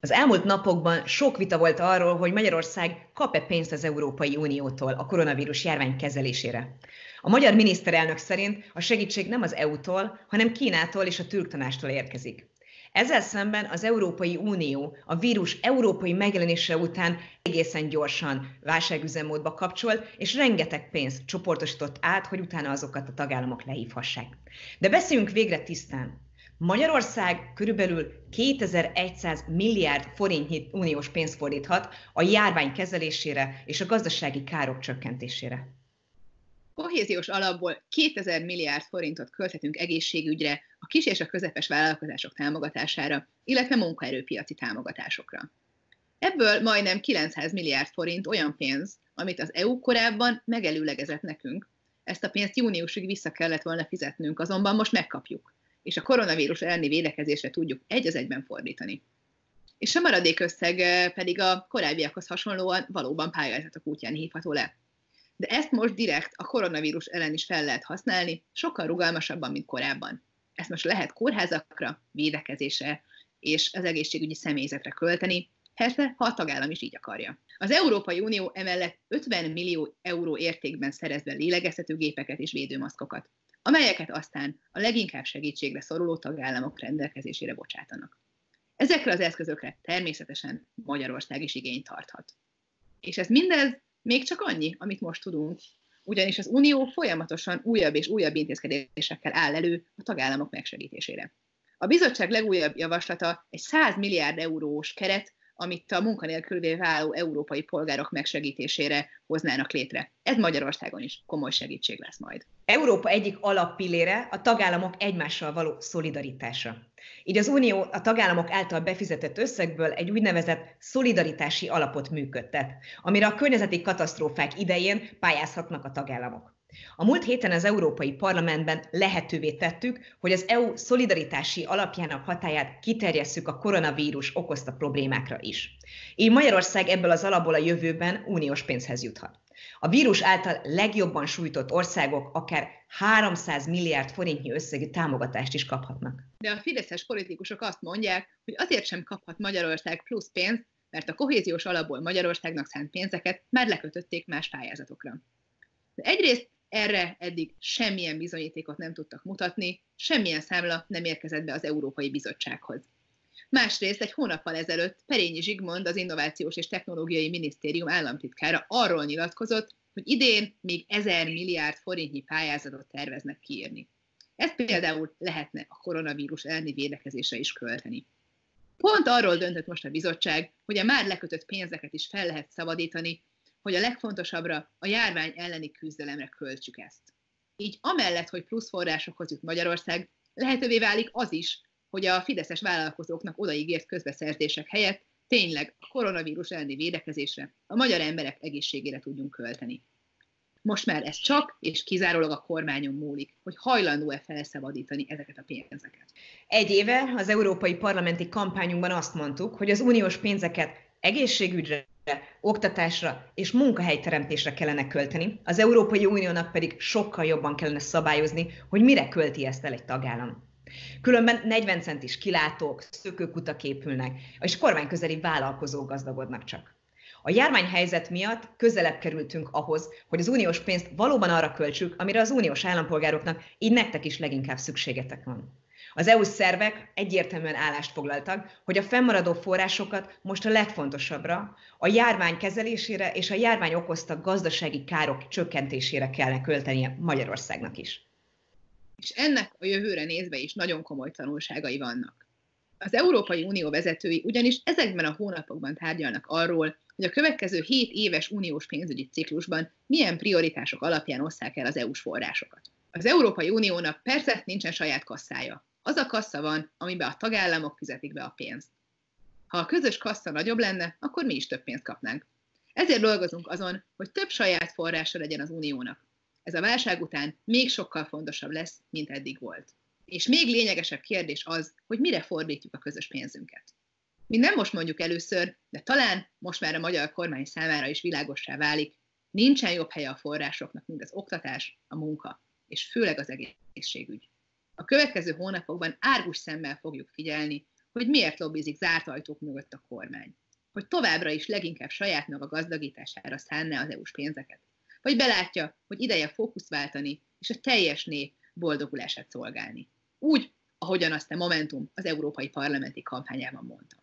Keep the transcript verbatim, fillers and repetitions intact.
Az elmúlt napokban sok vita volt arról, hogy Magyarország kap-e pénzt az Európai Uniótól a koronavírus járvány kezelésére. A magyar miniszterelnök szerint a segítség nem az é u-tól, hanem Kínától és a Türk Tanácstól érkezik. Ezzel szemben az Európai Unió a vírus európai megjelenése után egészen gyorsan válságüzemmódba kapcsolt, és rengeteg pénzt csoportosított át, hogy utána azokat a tagállamok lehívhassák. De beszéljünk végre tisztán. Magyarország körülbelül kétezer-száz milliárd forintnyi uniós pénzt fordíthat a járvány kezelésére és a gazdasági károk csökkentésére. Kohéziós alapból kétezer milliárd forintot költhetünk egészségügyre, a kis és a közepes vállalkozások támogatására, illetve munkaerőpiaci támogatásokra. Ebből majdnem kilencszáz milliárd forint olyan pénz, amit az é u korábban megelőlegezett nekünk. Ezt a pénzt júniusig vissza kellett volna fizetnünk, azonban most megkapjuk, és a koronavírus elleni védekezésre tudjuk egy az egyben fordítani. És a maradék összeg pedig a korábbiakhoz hasonlóan valóban pályázatok útján hívható le. De ezt most direkt a koronavírus ellen is fel lehet használni, sokkal rugalmasabban, mint korábban. Ezt most lehet kórházakra, védekezésre és az egészségügyi személyzetre költeni, persze, ha a tagállam is így akarja. Az Európai Unió emellett ötven millió euró értékben szerez be lélegeztetőgépeket és védőmaszkokat, amelyeket aztán a leginkább segítségre szoruló tagállamok rendelkezésére bocsátanak. Ezekre az eszközökre természetesen Magyarország is igényt tarthat. És ez mindez még csak annyi, amit most tudunk, ugyanis az Unió folyamatosan újabb és újabb intézkedésekkel áll elő a tagállamok megsegítésére. A bizottság legújabb javaslata egy száz milliárd eurós keret, amit a munkanélkülvé váló európai polgárok megsegítésére hoznának létre. Ez Magyarországon is komoly segítség lesz majd. Európa egyik alappillére a tagállamok egymással való szolidaritása. Így az Unió a tagállamok által befizetett összegből egy úgynevezett szolidaritási alapot működtet, amire a környezeti katasztrófák idején pályázhatnak a tagállamok. A múlt héten az Európai Parlamentben lehetővé tettük, hogy az é u szolidaritási alapjának hatályát kiterjesszük a koronavírus okozta problémákra is. Így Magyarország ebből az alapból a jövőben uniós pénzhez juthat. A vírus által legjobban sújtott országok akár háromszáz milliárd forintnyi összegű támogatást is kaphatnak. De a fideszes politikusok azt mondják, hogy azért sem kaphat Magyarország plusz pénzt, mert a kohéziós alapból Magyarországnak szánt pénzeket már lekötötték más pályázatokra. De egyrészt erre eddig semmilyen bizonyítékot nem tudtak mutatni, semmilyen számla nem érkezett be az Európai Bizottsághoz. Másrészt egy hónappal ezelőtt Perényi Zsigmond, az Innovációs és Technológiai Minisztérium államtitkára arról nyilatkozott, hogy idén még ezer milliárd forintnyi pályázatot terveznek kiírni. Ezt például lehetne a koronavírus elleni védekezésre is költeni. Pont arról döntött most a bizottság, hogy a már lekötött pénzeket is fel lehet szabadítani, hogy a legfontosabbra, a járvány elleni küzdelemre költsük ezt. Így amellett, hogy plusz forrásokhoz jut Magyarország, lehetővé válik az is, hogy a fideszes vállalkozóknak odaígért közbeszerzések helyett tényleg a koronavírus elleni védekezésre, a magyar emberek egészségére tudjunk költeni. Most már ez csak és kizárólag a kormányon múlik, hogy hajlandó-e felszabadítani ezeket a pénzeket. Egy éve az európai parlamenti kampányunkban azt mondtuk, hogy az uniós pénzeket egészségügyre, oktatásra és munkahelyteremtésre kellene költeni, az Európai Uniónak pedig sokkal jobban kellene szabályozni, hogy mire költi ezt el egy tagállam. Különben negyven centis kilátók, szökőkutak épülnek, és kormányközeli vállalkozók gazdagodnak csak. A járványhelyzet miatt közelebb kerültünk ahhoz, hogy az uniós pénzt valóban arra költsük, amire az uniós állampolgároknak, így nektek is leginkább szükségetek van. Az é u szervek egyértelműen állást foglaltak, hogy a fennmaradó forrásokat most a legfontosabbra, a járvány kezelésére és a járvány okozta gazdasági károk csökkentésére kellene költenie Magyarországnak is. És ennek a jövőre nézve is nagyon komoly tanulságai vannak. Az Európai Unió vezetői ugyanis ezekben a hónapokban tárgyalnak arról, hogy a következő hét éves uniós pénzügyi ciklusban milyen prioritások alapján osszák el az é u-s forrásokat. Az Európai Uniónak persze nincsen saját kasszája. Az a kassza van, amiben a tagállamok fizetik be a pénzt. Ha a közös kassza nagyobb lenne, akkor mi is több pénzt kapnánk. Ezért dolgozunk azon, hogy több saját forrása legyen az uniónak. Ez a válság után még sokkal fontosabb lesz, mint eddig volt. És még lényegesebb kérdés az, hogy mire fordítjuk a közös pénzünket. Mi nem most mondjuk először, de talán most már a magyar kormány számára is világossá válik, nincsen jobb helye a forrásoknak, mint az oktatás, a munka, és főleg az egészségügy. A következő hónapokban árgus szemmel fogjuk figyelni, hogy miért lobbizik zárt ajtók mögött a kormány. Hogy továbbra is leginkább saját maga gazdagítására szánná az é u-s pénzeket. Vagy belátja, hogy ideje fókuszt váltani, és a teljes nép boldogulását szolgálni. Úgy, ahogyan azt a Momentum az Európai Parlamenti kampányában mondta.